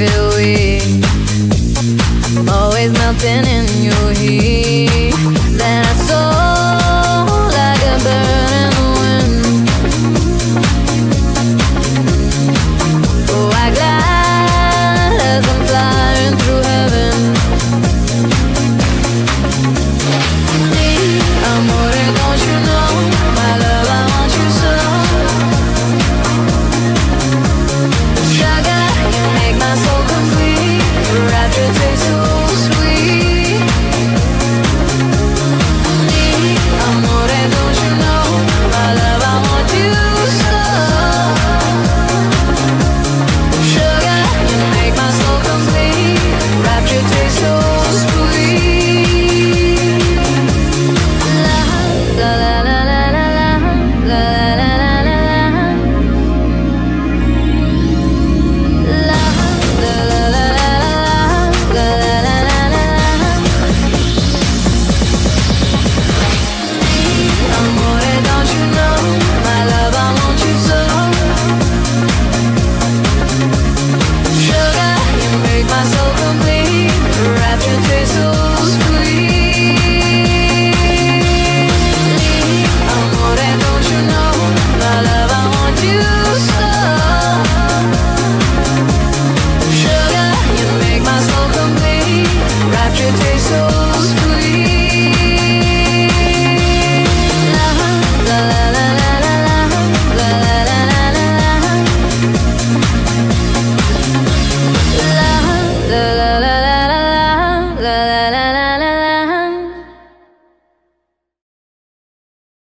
Feel weak, I'm always melting in your heat.